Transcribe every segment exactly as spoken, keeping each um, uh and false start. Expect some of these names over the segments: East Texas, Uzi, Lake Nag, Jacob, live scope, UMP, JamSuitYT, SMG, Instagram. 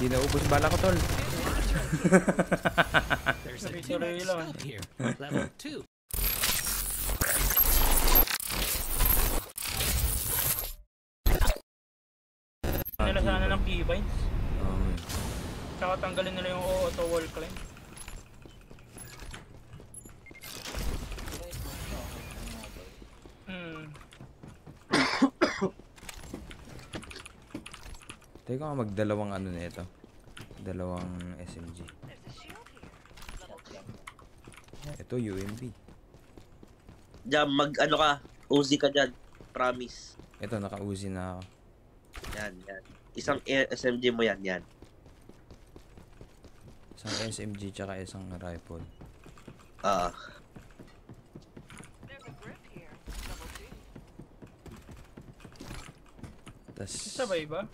Hindi naubos bala ko, tol. There's a teammate still here. Level two. Nila sana ng keybinds. Tsaka tanggalin nila yung auto wall climb. Hmm. Teka nga, magdalawang ano na ito. Dalawang S M G. Ito U M P. Diyan mag ano ka, Uzi ka diyan, promise. Ito naka Uzi na ako. Yan, yan. Isang S M G mo yan, yan. Isang S M G tsaka isang rifle. Ah. Uh. Tas sabay ba?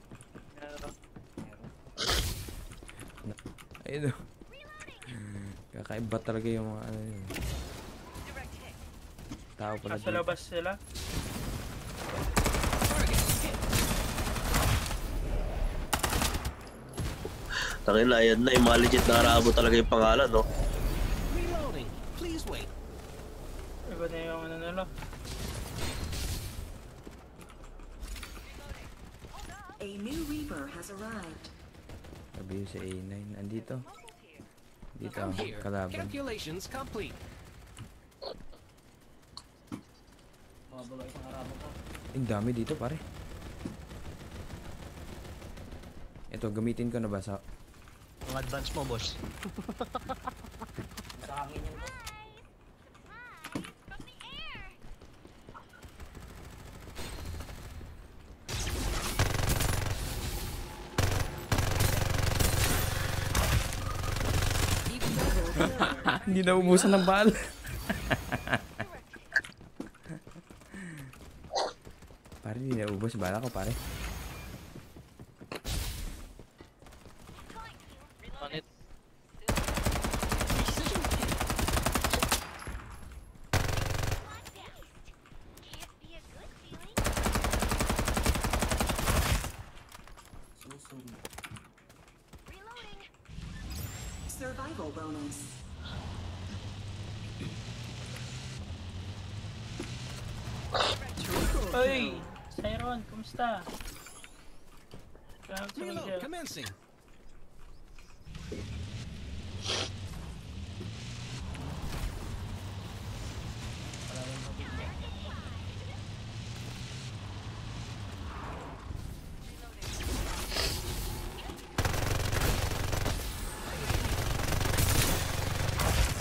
Ayun o. Kakaiba talaga yung mga ano yun. Tao pala dito. Nasa labas sila. Takila, ayan na. Yung mga legit na karabo talaga yung pangalan, no? Iba na yung ano nila. A new Reaper has arrived. Sabi yung sa A nine, andito. Dito ang kalaban. Ang dami dito pare. Ito, gamitin ko na ba sa... Ang advance mo, boss. Sa akin yun. Hindi na umusan ng bala. Pare, hindi na ubos bala ko, pare. Survival bonus. Hey, Siron, kumusta? Reload commencing.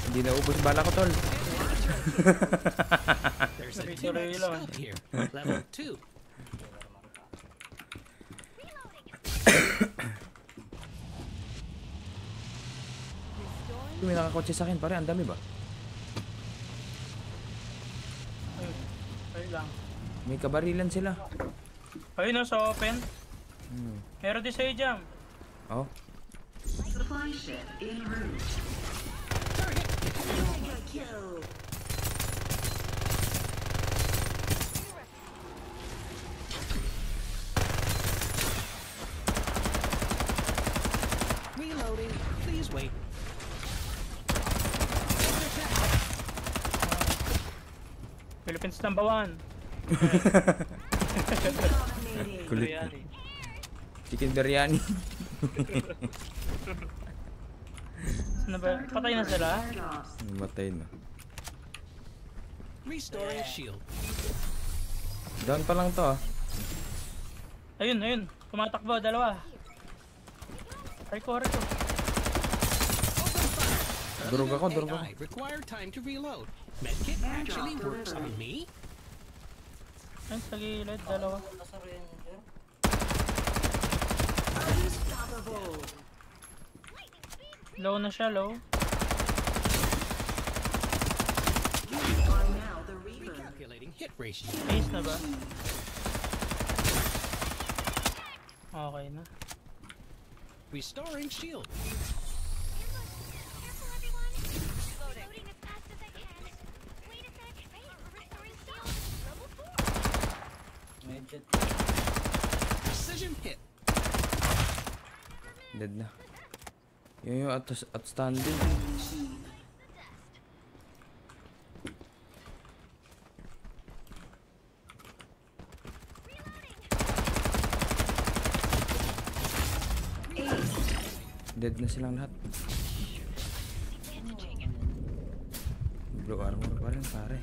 Hindi naubos bala ko, tol. There's a teammate still here. Level two. May nakakotse sa akin, pare. Ang dami ba? Ayun lang. May kabarilan sila. Ayun na, sa open. Hmm. Meron din sa'yo, Jam. Oh. Supply ship in route. Mega kill. Please wait. Philippines number one. Kulit. Chicken biryani. Sana ba? Patay na sila? Matay na. Restoring shield. Down pa lang to ah. Ayun, ayun. Tumatakbo, dalawa. Ay, correct ko. Durog ako, durog ako. Ayun, sa gilid, dalawa. Low na siya, low. Ace na ba? Okay na. Restoring shield. Precision hit. Dead na. Yun yung out outstanding. Dead na silang lahat. Blue armor pa rin, pare.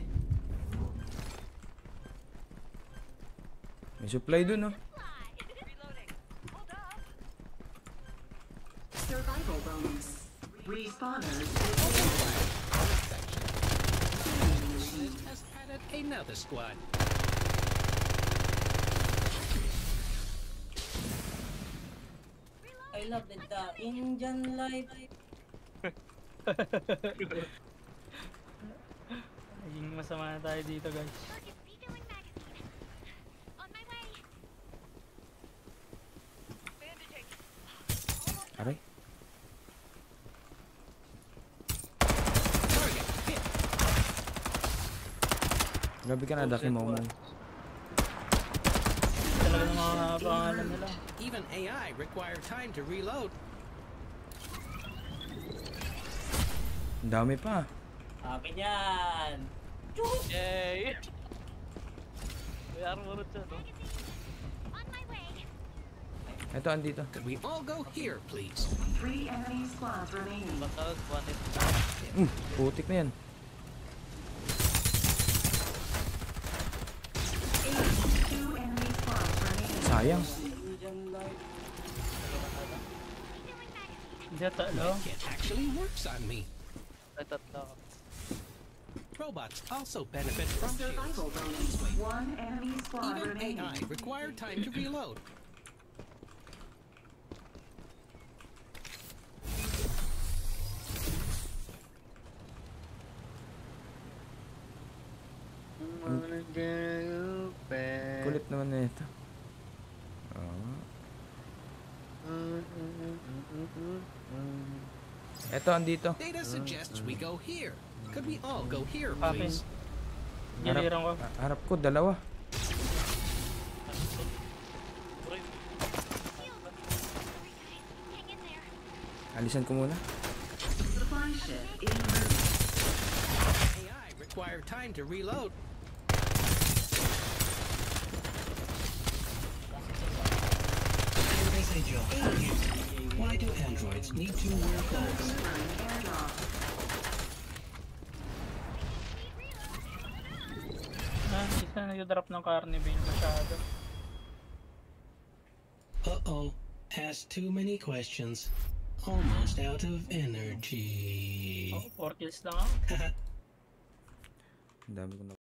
May supply dun, no? Survival bonus. Respawners. Has added another squad. I love the Indian life. Naging masama na tayo dito, guys. Aray. Grabe ka na, daki mo man. Even A I require time to reload. Dami pa. Amin yan. Yay. We are more to. Ito andito. Could we all go here, please? Three enemy squads remaining. Mm, putik na yan. Sayang. It actually works on me. Robots also benefit from their survival bonus. One enemy squad remaining. Even A I require time to reload. Kulit naman na ito. Ito andito. Data suggests we go here. Could we all go here, please? Harap, harap ko dalawa. Alisan ko muna. A I require time to reload. Why do androids need to wear gloves? Ah, isa nag-drop ng carne bin masyado. Uh-oh, asked too many questions. Almost out of energy. Oh, four kills lang.